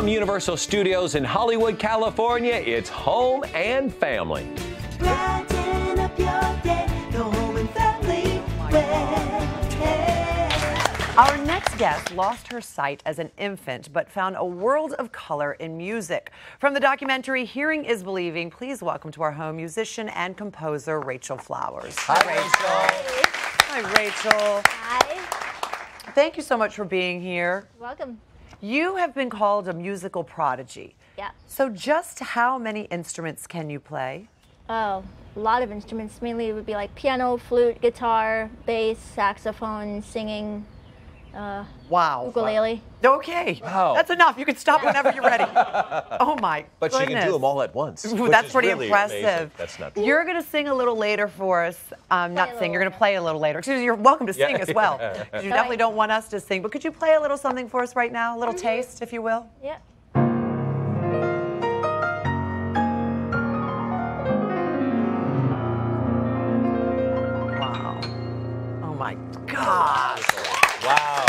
From Universal Studios in Hollywood, California, it's Home and Family. Brighten up your day, the Home and Family. Our next guest lost her sight as an infant, but found a world of color in music. From the documentary Hearing is Believing, please welcome to our home musician and composer, Rachel Flowers. Hi, Rachel. Hi, Rachel. Hi. Thank you so much for being here. Welcome. You have been called a musical prodigy. Yeah. So just how many instruments can you play? Oh, a lot of instruments. Mainly it would be like piano, flute, guitar, bass, saxophone, singing. Wow. Ukulele. Okay. Wow. That's enough. You can stop whenever you're ready. Oh my But goodness. She can do them all at once. Ooh, that's pretty really impressive. Amazing. That's not bad. You're going to sing a little later for us. You're going to play a little later. You're welcome to sing as well. You definitely don't want us to sing, but could you play a little something for us right now? A little taste, if you will? Yeah. Wow. Oh my God. Wow.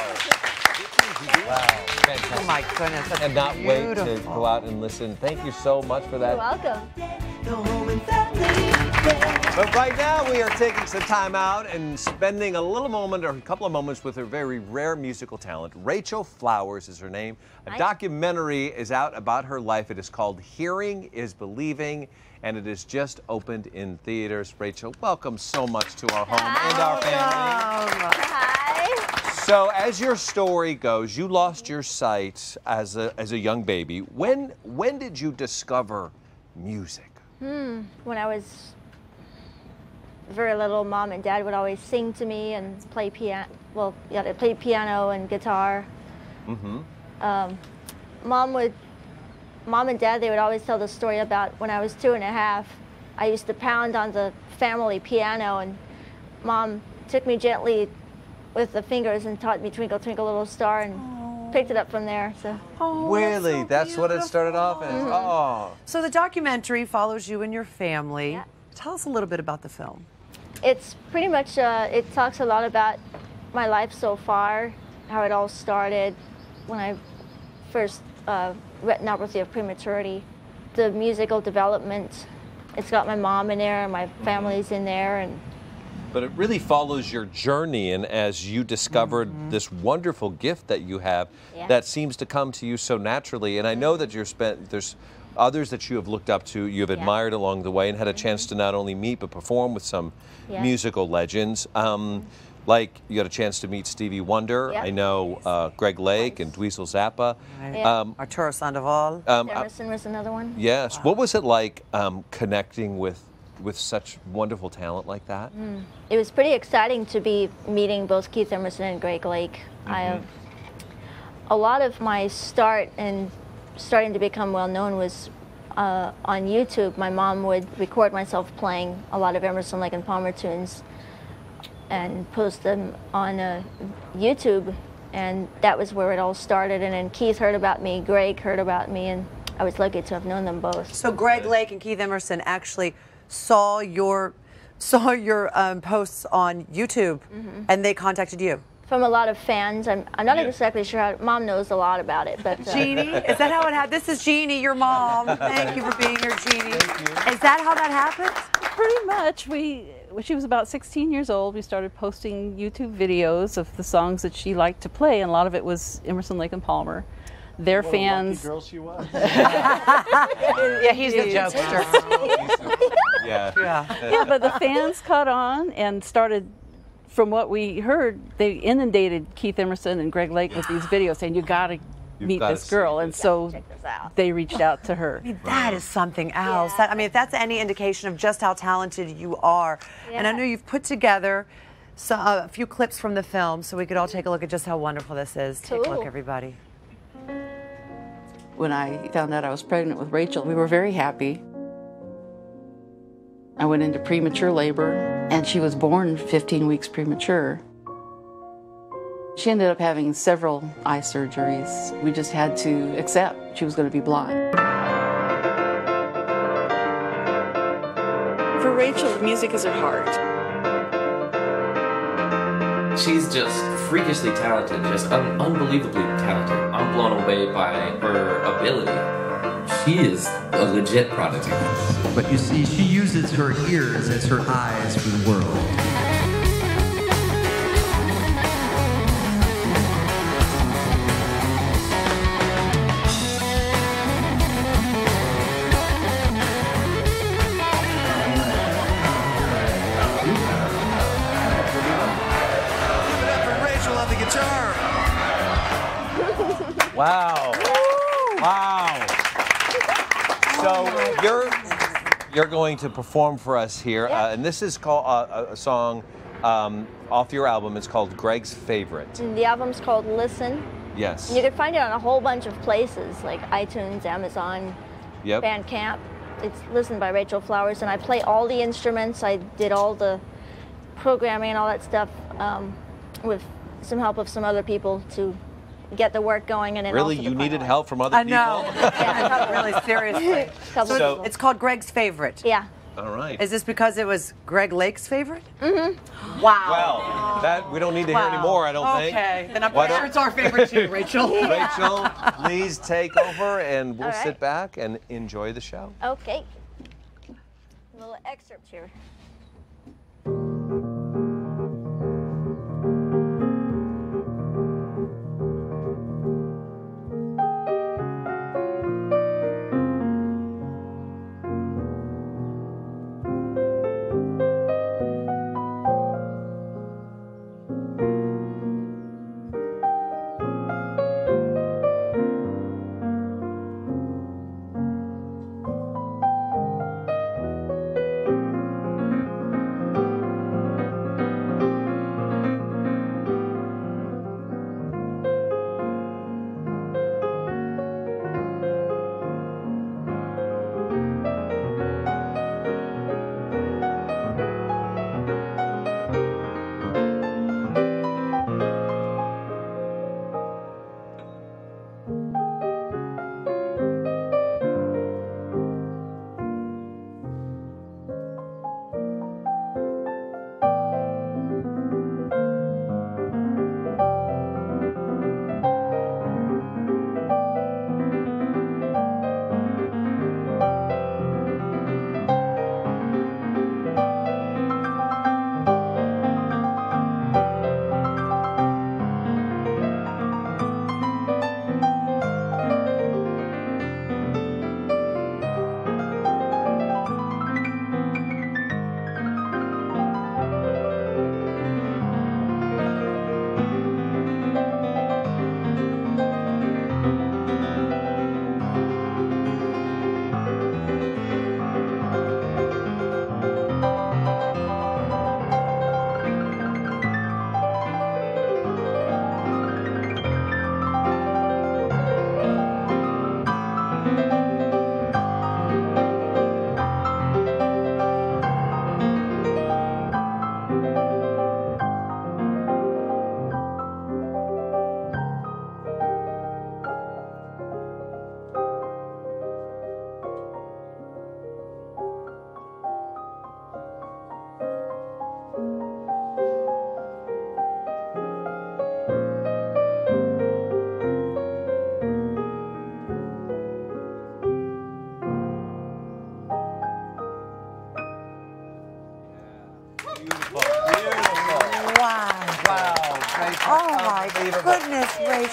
Wow. Fantastic. Oh my goodness. That's and not beautiful. Wait to go out and listen. Thank you so much for that. You're welcome. But right now we are taking some time out and spending a little moment or a couple of moments with her very rare musical talent. Rachel Flowers is her name. A documentary is out about her life. It is called Hearing is Believing, and it has just opened in theaters. Rachel, welcome so much to our home and our family. Hi. So, as your story goes, you lost your sight as a young baby. When did you discover music? When I was very little, Mom and Dad would always sing to me and play piano. Well, yeah, they played piano and guitar. Mom and Dad, they would always tell the story about when I was 2 and a half. I used to pound on the family piano, and Mom took me gently with the fingers and taught me Twinkle, Twinkle, Little Star, and picked it up from there. So. Oh, really? That's what it started off as? Oh. So the documentary follows you and your family. Yeah. Tell us a little bit about the film. It's pretty much, it talks a lot about my life so far, how it all started when I first, retinopathy of prematurity, the musical development. It's got my mom in there and my family's in there. And but it really follows your journey, and as you discovered this wonderful gift that you have that seems to come to you so naturally. And I know that there's others that you have looked up to, you have admired along the way, and had a chance to not only meet but perform with some musical legends. Like you had a chance to meet Stevie Wonder. I know Greg Lake and Dweezil Zappa. Arturo Sandoval. Emerson was another one. Yes. Wow. What was it like connecting with such wonderful talent like that? It was pretty exciting to be meeting both Keith Emerson and Greg Lake. A lot of my start in starting to become well known was on YouTube. My mom would record myself playing a lot of Emerson, Lake, and Palmer tunes and post them on YouTube, and that was where it all started. And then Keith heard about me, Greg heard about me, and I was lucky to have known them both. So Greg Lake and Keith Emerson actually saw your posts on YouTube, and they contacted you. From a lot of fans. I'm not exactly sure how. Mom knows a lot about it, but Jeannie, is that how it happened? This is Jeannie, your mom. Thank you for being here, Jeannie. Is that how that happened? Pretty much. She was about 16 years old. We started posting YouTube videos of the songs that she liked to play, and a lot of it was Emerson, Lake, and Palmer. Their what fans. A lucky girl she was. Yeah, he's the jokester. Yeah, but the fans caught on and started. From what we heard, they inundated Keith Emerson and Greg Lake with these videos, saying you got to meet this girl, and so they reached out to her. I mean, that is something else. That, I mean, if that's any indication of just how talented you are, and I know you've put together a few clips from the film, so we could all take a look at just how wonderful this is. Take a look, everybody. When I found out I was pregnant with Rachel, we were very happy. I went into premature labor, and she was born 15 weeks premature. She ended up having several eye surgeries. We just had to accept she was going to be blind. For Rachel, music is her heart. She's just freakishly talented, just unbelievably talented. I'm blown away by her ability. She is a legit prodigy. But you see, she uses her ears as her eyes for the world. Give it up for Rachel on the guitar. Wow. Wow. So you're going to perform for us here, and this is called a song off your album. It's called Greg's Favorite. The album's called Listen. Yes. And you can find it on a whole bunch of places like iTunes, Amazon, Bandcamp. It's Listen by Rachel Flowers, and I play all the instruments. I did all the programming and all that stuff with some help of some other people to get the work going. And then really, you needed help from other people? I know. Yeah, I thought really seriously. So it's called Greg's Favorite. Yeah. All right. Is this because it was Greg Lake's favorite? Mm-hmm. Wow. Well, that we don't need to hear anymore, I don't think. Okay. Then I'm pretty sure it's our favorite too, Rachel. Rachel, please take over, and we'll sit back and enjoy the show. Okay. A little excerpt here.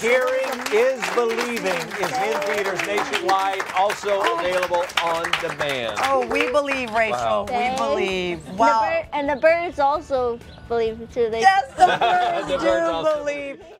Hearing is Believing is in theaters nationwide, also available on demand. Oh, we believe, Rachel. Wow. We believe. Wow. And the birds also believe, too. Yes, the birds do believe.